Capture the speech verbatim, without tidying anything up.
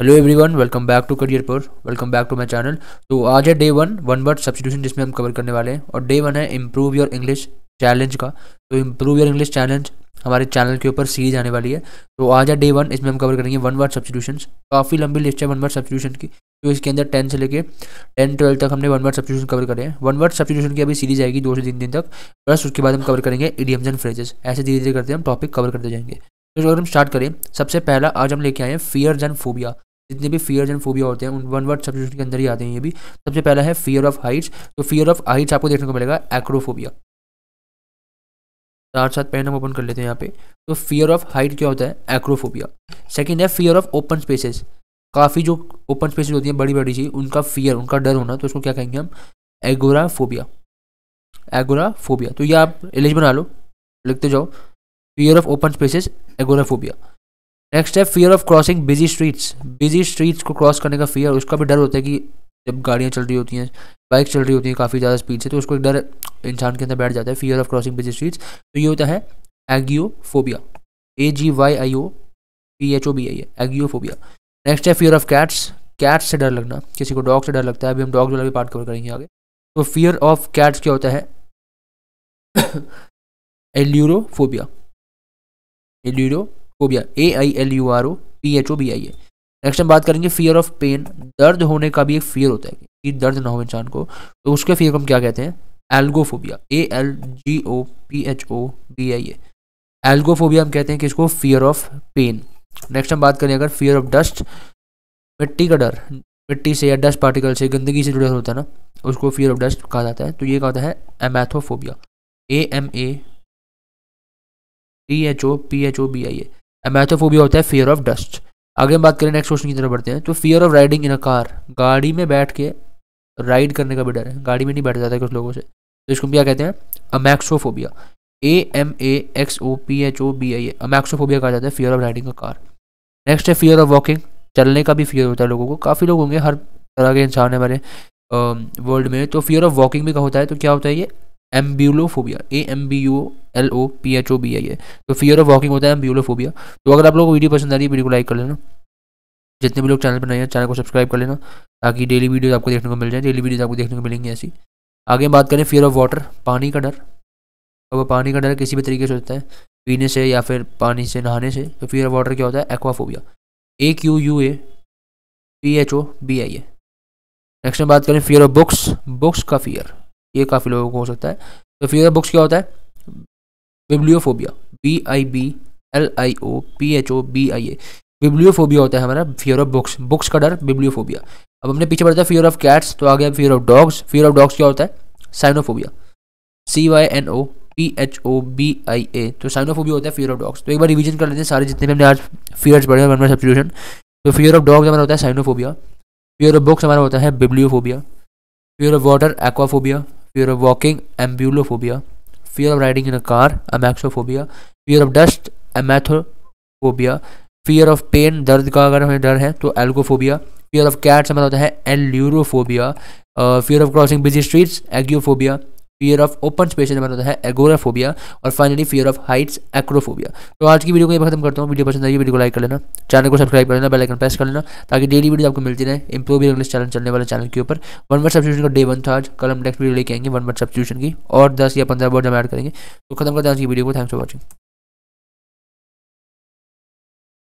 Hello everyone, welcome back to Careerpur, welcome back to my channel. तो आज है day one one word substitution, जिसमें हम कवर करने वाले हैं। और डे वन है इम्प्रूव योर इंग्लिश चैलेंज का। तो इम्प्रूव योर इंग्लिश चैलेंज हमारे चैनल के ऊपर सीरीज आने वाली है। तो आज है डे वन, इसमें हम कवर करेंगे वन वर्ड सब्स्टिट्यूशन। काफ़ी लंबी लिस्ट है वन वर्ड सब्स्टिट्यूशन की, तो इसके अंदर टेन से लेकर टेन ट्वेल्व तक हमने वन वर्ड सब्स्टिट्यूशन कवर करे हैं। वन वर्ड सब्स्टिट्यूशन की अभी सीरीज आएगी दो से तीन दिन तक, प्लस उसके बाद हम कवर करेंगे इडियम्स एंड फ्रेजेस। ऐसे धीरे धीरे करते हम टॉपिक कवर करते जाएंगे। तो अगर हम स्टार्ट करें, सबसे पहला आज हम लेके आए हैं फियर्स एंड फोबिया। जितने भी फियर्स एंड फोबिया होते हैं उन वन वर्ड सब्स्टिट्यूशन के अंदर ही आते हैं। ये भी सबसे पहला है फियर ऑफ हाइट्स। तो फियर ऑफ हाइट्स आपको देखने को मिलेगा एक्रोफोबिया। साथ साथ पेन हम ओपन कर लेते हैं यहाँ पे। तो फियर ऑफ हाइट क्या होता है? एक्रोफोबिया। सेकंड है फियर ऑफ ओपन स्पेसेस। काफ़ी जो ओपन स्पेसेस होती हैं बड़ी बड़ी चीज, उनका फियर, उनका डर होना, तो उसको क्या कहेंगे हम? एगोराफोबिया। एगोराफोबिया। तो ये आप एलिज बना लो, लिखते जाओ, fear of open spaces agoraphobia. Next है fear of crossing busy streets. Busy streets को क्रॉस करने का फियर, उसका भी डर होता है कि जब गाड़ियाँ चल रही होती हैं, बाइक चल रही होती हैं काफ़ी ज़्यादा स्पीड से, तो उसको एक डर इंसान के अंदर बैठ जाता है, fear of crossing busy streets. तो ये होता है agyiophobia, A G Y I O P H O B I है, एगियोफोबिया। नेक्स्ट है फियर ऑफ कैट्स। कैट्स से डर लगना, किसी को डॉग से डर लगता है। अभी हम डॉग वाला भी पार्ट कवर करेंगे आगे। तो फियर ऑफ कैट्स क्या होता है? Ailurophobia. Ailuro phobia, A I L U R O P H O B I A. Next हम बात करेंगे फियर ऑफ पेन। दर्द होने का भी एक फियर होता है कि दर्द ना हो इंसान को, तो उसके फियर को हम क्या कहते हैं? Algophobia, A L G O P H O B I A, algophobia हम कहते हैं कि इसको, फियर ऑफ पेन। नेक्स्ट हम बात करें अगर फियर ऑफ डस्ट, मिट्टी का डर, मिट्टी से या डस्ट पार्टिकल से, गंदगी से जो डर होता है ना, उसको फियर ऑफ डस्ट कहा जाता है। तो ये कहता है amathophobia, A M A T H O P H O B I A, amathophobia होता है फियर ऑफ डस्ट। आगे हम बात करें, नेक्स्ट क्वेश्चन की तरफ बढ़ते हैं। तो fear of riding in a car. गाड़ी में बैठ के राइड करने का भी डर है, गाड़ी में नहीं बैठा जाता है कुछ लोगों से, तो इसको हम क्या कहते हैं? Amaxophobia, A M A X O P H O B I A, amaxophobia कहा जाता है fear of riding a car. Next है फियर ऑफ वॉकिंग। चलने का भी फियर होता है लोगों को, काफ़ी लोग होंगे, हर तरह के इंसान है हमारे वर्ल्ड में। तो फियर ऑफ वॉकिंग भी का होता है, तो क्या होता है ये? Ambulophobia, A M B U L O P H O B I A. तो फियर ऑफ वॉकिंग होता है एम्ब्यूलोफोबिया। तो अगर आप लोगों को वीडियो पसंद आ रही है, वीडियो को लाइक कर लेना। जितने भी लोग चैनल पर नए हैं, चैनल को सब्सक्राइब कर लेना, ताकि डेली वीडियोस आपको देखने को मिल जाए। डेली वीडियोस आपको देखने को मिलेंगी ऐसी। आगे बात करें फियर ऑफ वाटर, पानी का डर। अब तो पानी का डर किसी भी तरीके से होता है, पीने से या फिर पानी से, नहाने से। तो फियर ऑफ वाटर क्या होता है? Aquaphobia, A Q U A P H O B I A. Next में बात करें फियर ऑफ बुक्स। बुक्स का फियर, ये काफ़ी लोगों को हो सकता है। तो फियर ऑफ बुक्स क्या होता है? Bibliophobia, B I B L I O P H O B I A, bibliophobia होता है हमारा फियर ऑफ बुक्स। बुक्स का डर, बिब्लियोफोबिया। अब हमने पीछे पढ़ता है फियर ऑफ कैट्स, तो आगे fear of dogs. Fear of dogs क्या होता है? Cynophobia, C Y N O P H O B I A. तो साइनोफोबिया होता है फियर ऑफ डॉग्स। तो एक बार रिवीजन कर लेते हैं सारे जितने भी हमने आज फियर्स पढ़े हैं वन वर्ड सब्स्टिट्यूशन। तो फियर ऑफ डॉग्स हमारा होता है साइनोफोबिया, फियर ऑफ बुक्स हमारा होता है bibliophobia, fear of water aquaphobia, fear of walking ambulophobia, fear of riding in a car amaxophobia, fear of dust amathophobia, fear of pain, दर्द का अगर हमें डर है तो एल्गोफोबिया, फियर ऑफ कैट्स हमारा होता है ailurophobia, fear of crossing busy streets agyiophobia, fear of open spaces हमारा होता है एगोराफोबिया, और finally fear of heights acrophobia. तो आज की वीडियो को यह खत्म करता हूँ। वीडियो पसंद आई है, वीडियो को लाइक कर लेना, चैनल को सब्सक्राइब कर लेना, बेल आइकन प्रेस कर लेना, ताकि डेली वीडियो आपको मिलती रहे। इंप्रूव योर इंग्लिश चैलेंज चलने वाले चैनल के ऊपर। वन वर्ड सब्स्टिट्यूशन का डे वन था आज। कल हम नेक्स्ट वीडियो लेके आएंगे वन वर्ड सब्स्टिट्यूशन की, और दस या पंद्रह वर्ड हम ऐड करेंगे। तो खत्म करते हैं आज की वीडियो को। Thanks for watching.